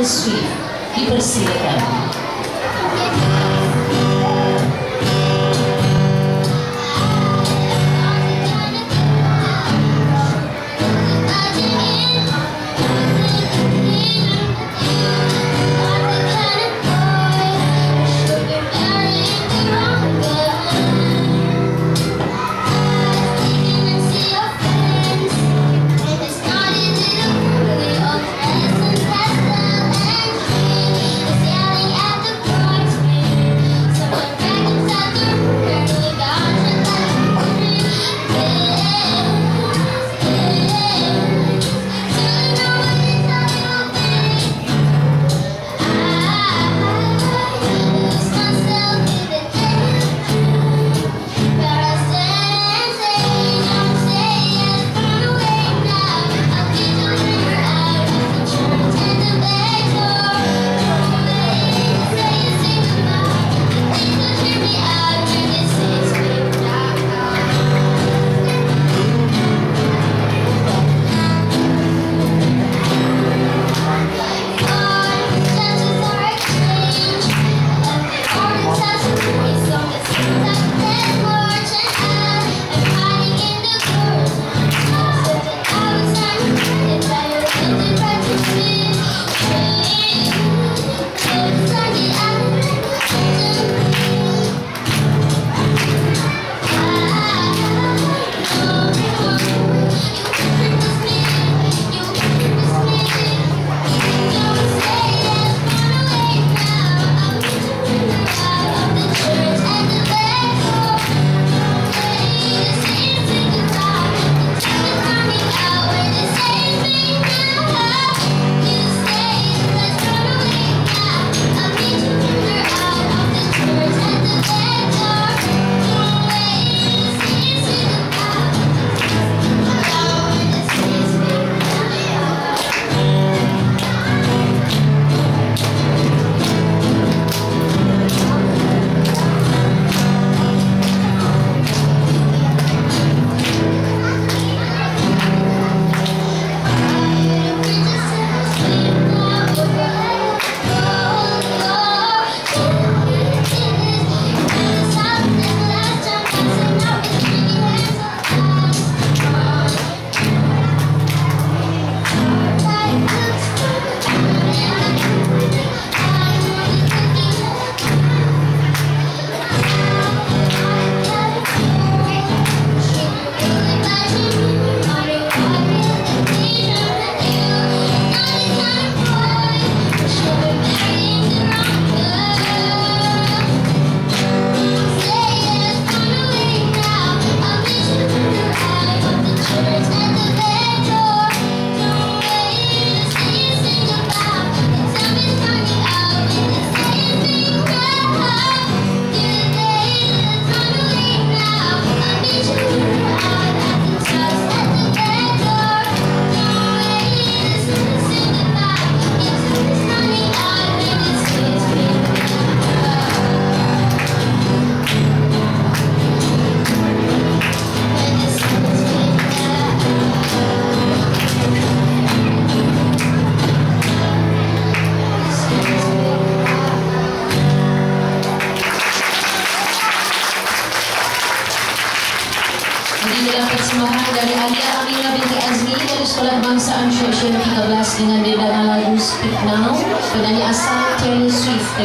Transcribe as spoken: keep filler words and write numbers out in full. Taylor Swift. Dipersilakan. Persembahan dari Alia Aminah binti Azmi dari Sekolah Bangsa Aceh tiga belas dengan dedan lagu Speak Now penyanyi asal Taylor Swift.